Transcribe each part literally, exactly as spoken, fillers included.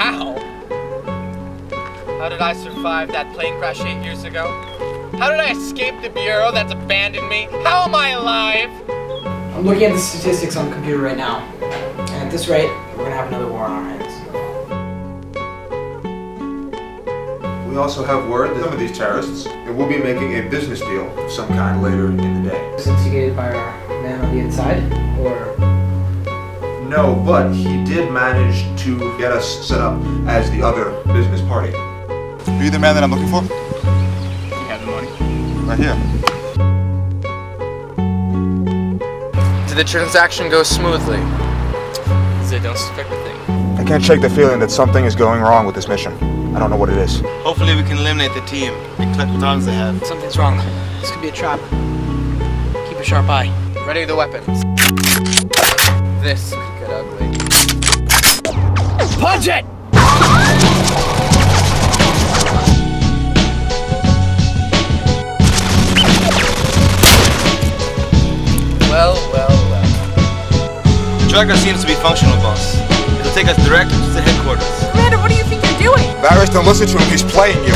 How? How did I survive that plane crash eight years ago? How did I escape the bureau that's abandoned me? How am I alive? I'm looking at the statistics on the computer right now. And at this rate, we're gonna have another war on our hands. We also have word that some of these terrorists, and we'll be making a business deal of some kind later in the day. Instigated by our man on the inside, or? No, but he did manage to get us set up as the other business party. Are you the man that I'm looking for? You have the money. Right here. Did the transaction go smoothly? They don't suspect a thing. I can't shake the feeling that something is going wrong with this mission. I don't know what it is. Hopefully we can eliminate the team and collect the dogs they have. Something's wrong. This could be a trap. Keep a sharp eye. Ready the weapons. This could get ugly. Punch it! Well, well, well. The tracker seems to be functional, boss. It'll take us direct to the headquarters. Commander, what do you think you're doing? Varys, don't listen to him. He's playing you.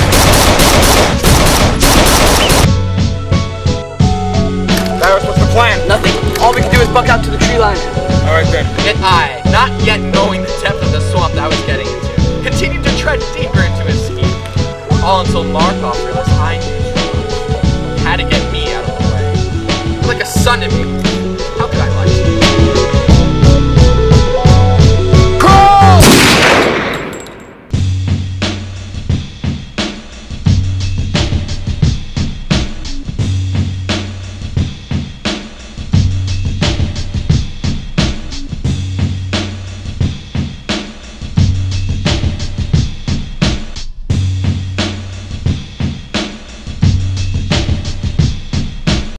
Varys, what's the plan? Nothing. All we can do is buck out to the tree line. Alright, fair. Yet I, not yet knowing the depth of the swamp that I was getting into, continued to tread deeper into his scheme. All until Markov realized I knew how to get me out of the way. Like a son to me.